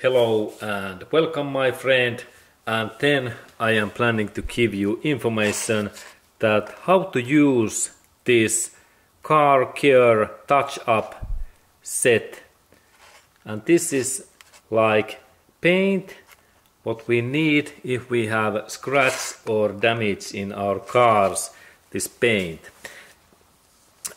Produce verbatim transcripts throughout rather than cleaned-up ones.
Hello and welcome, my friend. And then I am planning to give you information that how to use this car care touch-up set. And this is like paint what we need if we have scratch or damage in our cars, this paint.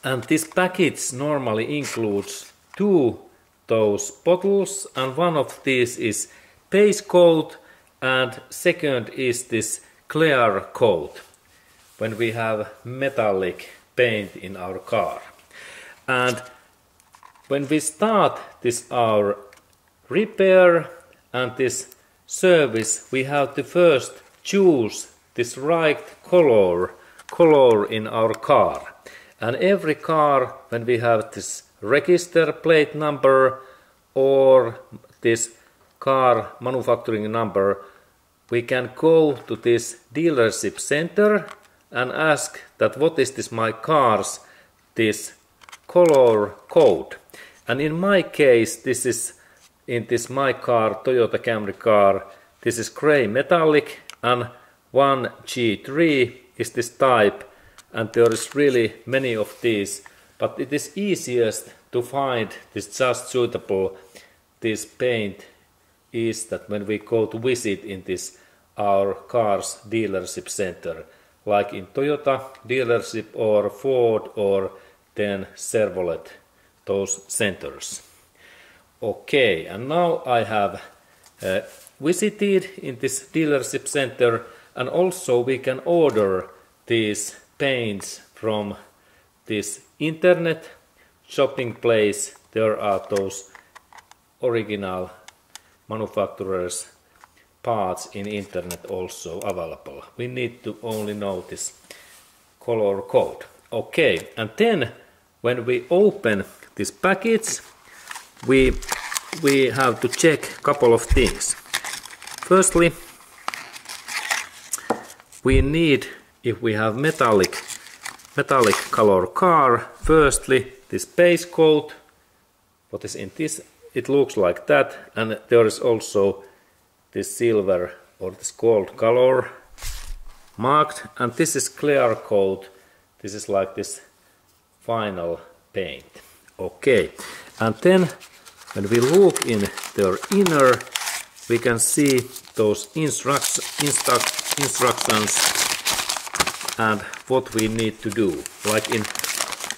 And this package normally includes two those bottles, and one of these is base coat and second is this clear coat when we have metallic paint in our car. And when we start this our repair and this service, we have to first choose this right color color in our car. And every car, when we have this register plate number or this car manufacturing number, we can go to this dealership center and ask that what is this my car's this color code. And in my case, this is in this my car Toyota Camry car, this is gray metallic, and one G three is this type. And there is really many of these, but it is easiest to find this just suitable this paint is that when we go to visit in this our car's dealership center, like in Toyota dealership or Ford or then Chevrolet, those centers. Okay, and now I have uh, visited in this dealership center, and also we can order these paints from this internet shopping place. There are those original manufacturers parts in internet also available. We need to only know this color code. Okay, and then when we open this package, we we have to check a couple of things. Firstly, we need, if we have metallic metallic color car, firstly this base coat, what is in this, it looks like that, and there is also this silver or this gold color marked, and this is clear coat, this is like this final paint. Okay, and then when we look in their inner, we can see those instruct, instruct, instructions and what we need to do. Like in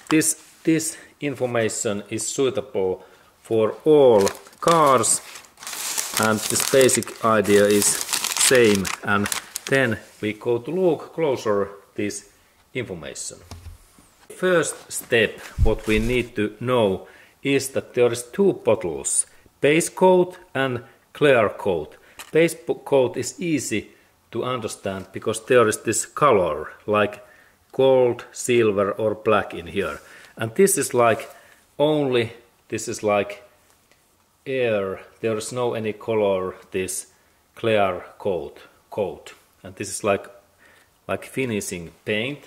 this, this information is suitable for all cars, and this basic idea is same. And then we go to look closer this information. First step, what we need to know is that there is two bottles, base coat and clear coat. Base coat is easy to understand because there is this color like gold, silver or black in here, and this is like only this is like air, there is no any color this clear coat coat, and this is like like finishing paint.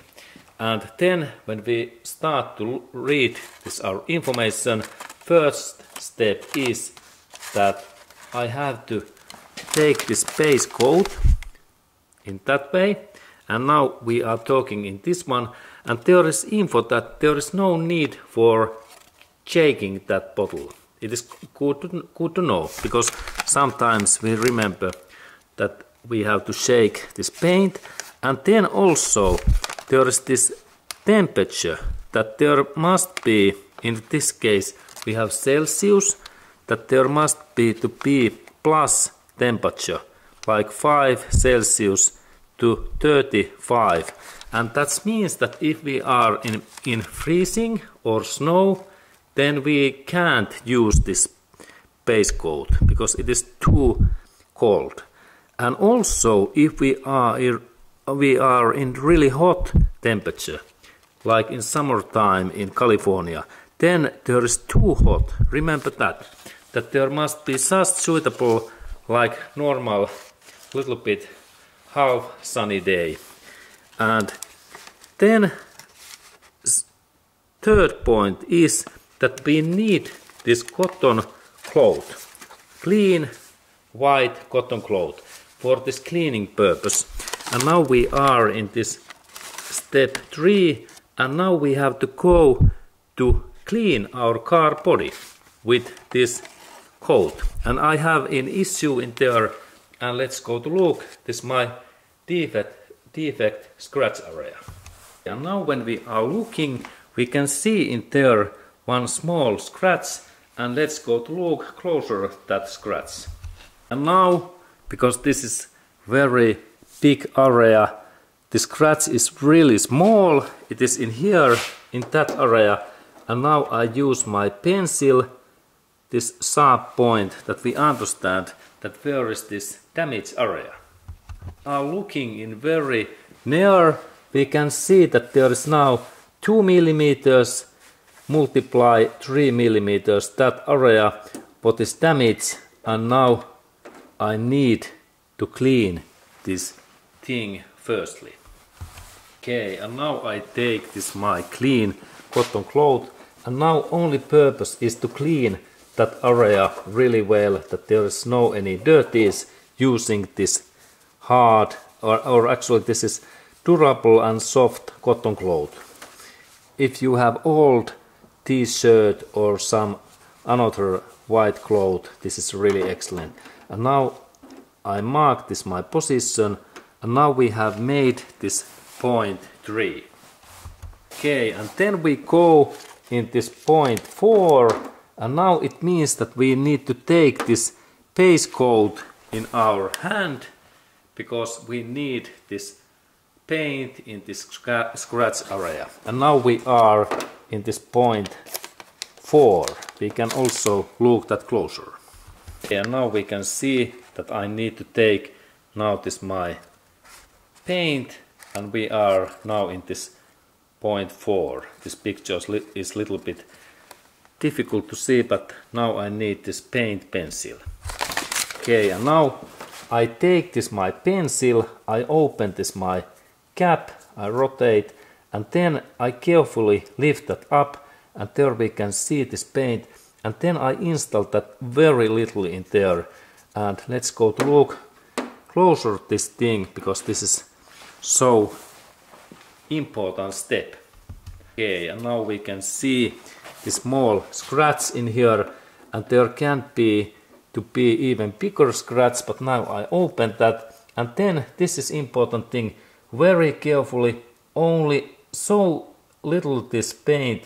And then when we start to read this our information, first step is that I have to take this base coat in that way, and now we are talking in this one, and there is info that there is no need for shaking that bottle. It is good to, good to know, because sometimes we remember that we have to shake this paint. And then also there is this temperature that there must be, in this case we have Celsius, that there must be to be plus temperature, like five Celsius to thirty-five, and that means that if we are in, in freezing or snow, then we can't use this base coat because it is too cold. And also if we are, we are in really hot temperature, like in summertime in California, then there is too hot. Remember that, that there must be just suitable like normal little bit half sunny day. And then third point is that we need this cotton cloth, clean white cotton cloth, for this cleaning purpose. And now we are in this step three, and now we have to go to clean our car body with this coat. And I have an issue in there, and let's go to look. This is my defect, defect scratch area. And now when we are looking, we can see in there one small scratch, and let's go to look closer at that scratch. And now, because this is very big area, the scratch is really small. It is in here, in that area. And now I use my pencil, this sharp point, that we understand that where is this damage area. Now looking in very near, we can see that there is now two millimeters multiply three millimeters that area what is damaged, and now I need to clean this thing firstly. Okay, and now I take this my clean cotton cloth, and now only purpose is to clean that area really well, that there is no any dirties, using this hard or, or actually this is durable and soft cotton cloth. If you have old t-shirt or some another white cloth, this is really excellent. And now I mark this my position, and now we have made this point three. Okay, and then we go in this point four, and now it means that we need to take this base coat in our hand, because we need this paint in this scratch area. And now we are in this point four. We can also look that closer. And now we can see that I need to take now this my paint, and we are now in this point four. This picture is a little bit difficult to see, but now I need this paint pencil. Okay, and now I take this my pencil, I open this my cap, I rotate, and then I carefully lift that up, and there we can see this paint. And then I install that very little in there. And let's go to look closer at this thing, because this is so important step. Okay, and now we can see this small scratch in here, and there can be to be even bigger scratch, but now I open that. And then this is important thing, very carefully, only so little this paint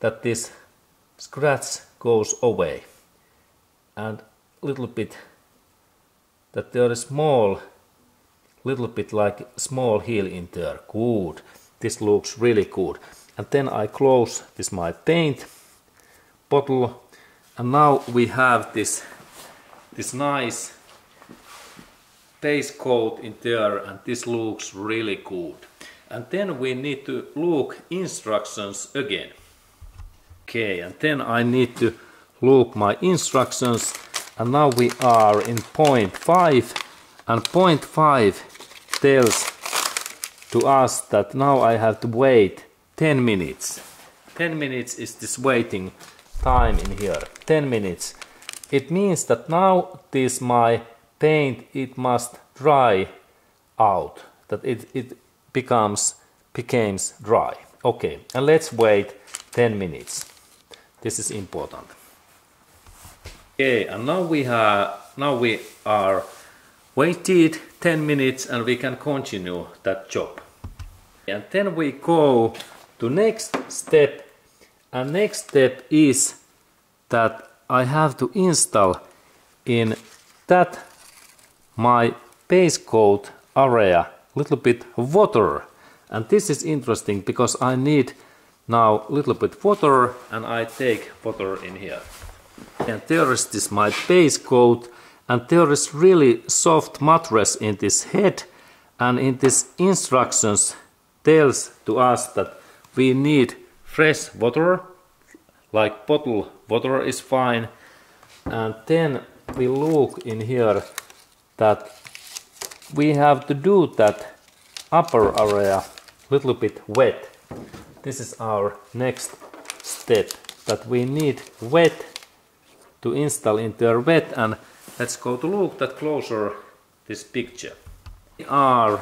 that this scratch goes away, and little bit that there is small, little bit like small heel in there. Good, this looks really good. And then I close this my paint bottle, and now we have this this nice base coat in there, and this looks really good. And then we need to look instructions again. Okay, and then I need to look my instructions, and now we are in point five, and point five tells to us that now I have to wait ten minutes. ten minutes is this waiting time in here. ten minutes. It means that now this my paint, it must dry out, that it, it becomes becomes dry. Okay, and let's wait ten minutes. This is important. Okay, and now we have now we are waited ten minutes, and we can continue that job. And then we go to next step, and next step is that I have to install in that my base coat area little bit water. And this is interesting, because I need now little bit water, and I take water in here. And there is this my base coat, and there is really soft mattress in this head, and in this instructions tells to us that we need fresh water, like bottle water is fine. And then we look in here that we have to do that upper area little bit wet. this is our next step, that we need wet to install into our wet. And let's go to look at closer this picture. We are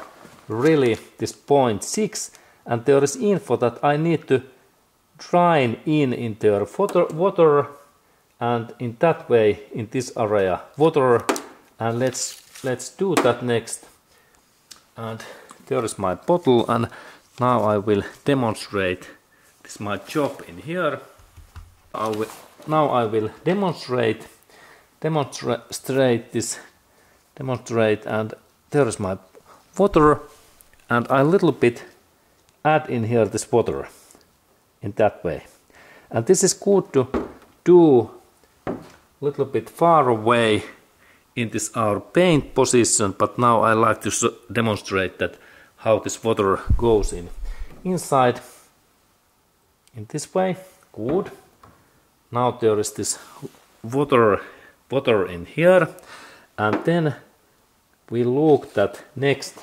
really this point six, and there is info that I need to drain in into our water, water and in that way in this area water. And let's let's do that next. And there is my bottle, and now I will demonstrate this my job in here. I will, now I will demonstrate demonstrate this demonstrate and there is my water, and I little bit add in here this water in that way. And this is good to do little bit far away in this our paint position, but now I like to demonstrate that how this water goes in inside in this way. Good. Now there is this water water in here, and then we look at next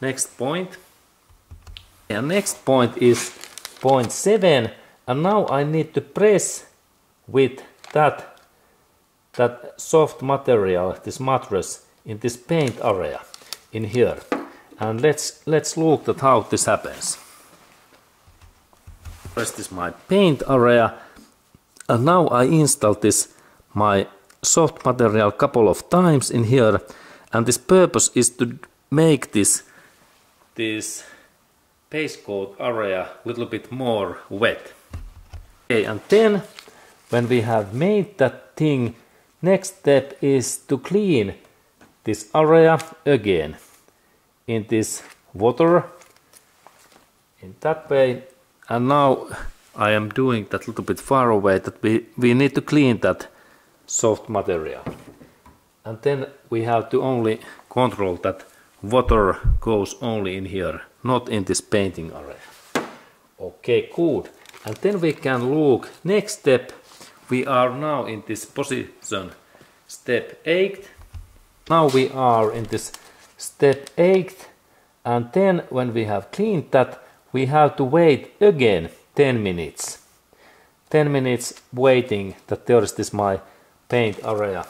next point. And next point is point seven, and now I need to press with that that soft material, this mattress, in this paint area in here. And let's let's look at how this happens. First is my paint area, and now I install this my soft material couple of times in here, and this purpose is to make this this base coat area a little bit more wet. Okay, and then when we have made that thing, next step is to clean this area again in this water in that way. And now I am doing that little bit far away, that we, we need to clean that soft material. And then we have to only control that water goes only in here, not in this painting area. Okay, good. And then we can look next step. We are now in this position step eight. Now we are in this step eight, and then when we have cleaned that, we have to wait again ten minutes. ten minutes waiting that there is this my paint area,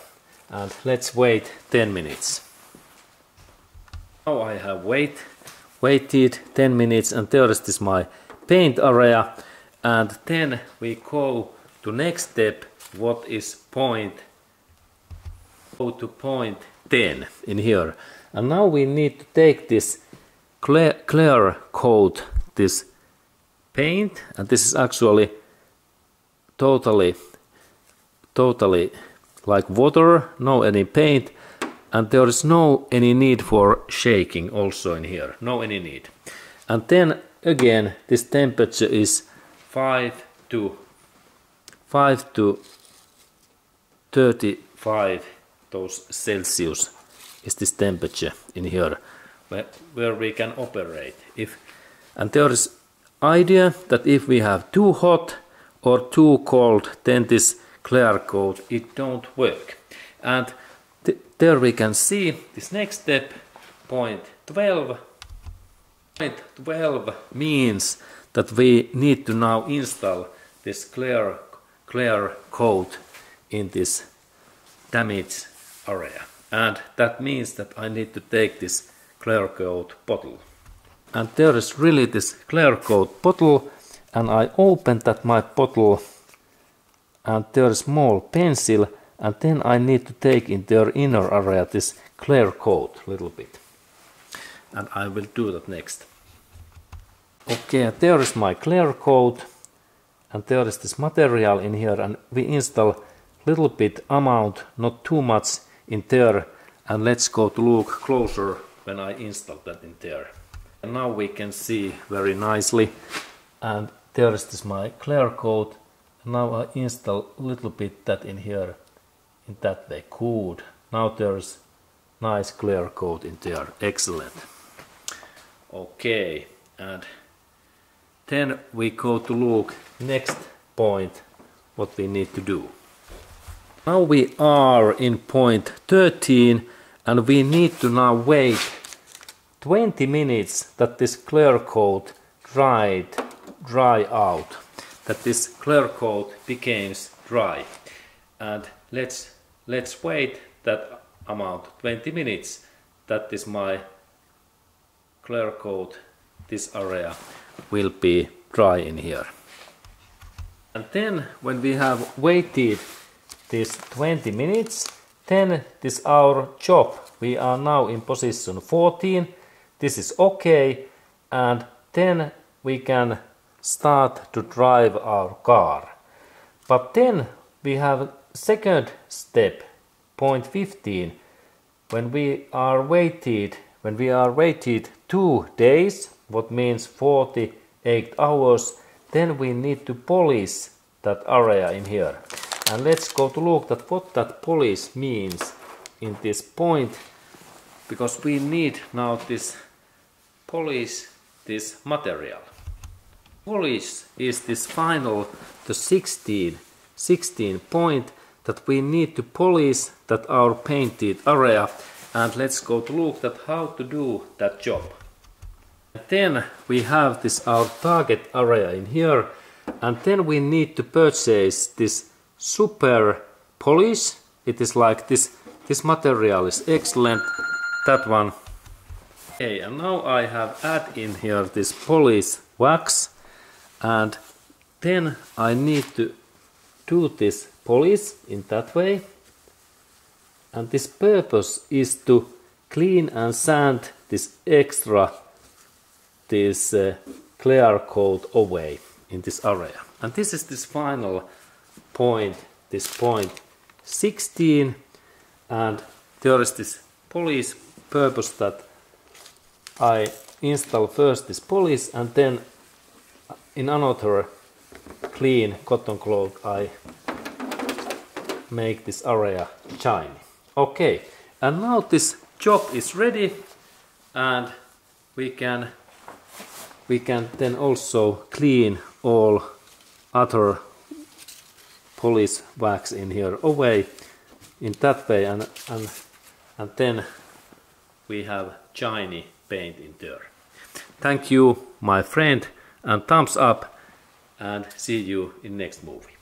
and let's wait ten minutes. Now I have wait waited ten minutes, and there is this my paint area. And then we go to next step, what is point go to point ten in here. And now we need to take this clear, clear coat, this paint, and this is actually totally, totally like water, no any paint, and there is no any need for shaking also in here, no any need. And then again, this temperature is five to five to thirty-five degrees Celsius. Is this temperature in here where, where we can operate. If and there is idea that if we have too hot or too cold, then this clear coat it don't work. And th there we can see this next step, point twelve. Point twelve means that we need to now install this clear clear coat in this damaged area. And that means that I need to take this clear coat bottle. And there is really this clear coat bottle, and I open that my bottle, and there is small pencil, and then I need to take in their inner area this clear coat a little bit. And I will do that next. Okay, there is my clear coat, and there is this material in here, and we install little bit amount, not too much, in there. And let's go to look closer when I install that in there. And now we can see very nicely, and there is this my clear coat. Now I install a little bit that in here in that way. Good. Now there is nice clear coat in there. Excellent. Okay, and then we go to look next point what we need to do. Now we are in point thirteen, and we need to now wait twenty minutes that this clear coat dried dry out, that this clear coat becomes dry. And let's let's wait that amount, twenty minutes, that is my clear coat, this area will be dry in here. And then when we have waited this twenty minutes, then this our job, we are now in position fourteen, this is okay, and then we can start to drive our car. But then we have second step, point fifteen, when we are waited, when we are waited two days, what means forty-eight hours, then we need to polish that area in here. And let's go to look at what that polish means in this point, because we need now this polish, this material. Polish is this final, the sixteen, sixteen point that we need to polish that our painted area. And let's go to look at how to do that job. And then we have this our target area in here, and then we need to purchase this super polish. It is like this, this material is excellent, that one. Okay, and now I have add in here this polish wax, and then I need to do this polish in that way. And this purpose is to clean and sand this extra, this uh, clear coat away in this area. And this is this final point, this point sixteen, and there is this polish purpose that I install first this polish, and then in another clean cotton cloth I make this area shiny. Okay, and now this job is ready, and we can we can then also clean all other polish wax in here away in that way, and and and then we have shiny paint in there. Thank you, my friend, and thumbs up, and see you in next movie.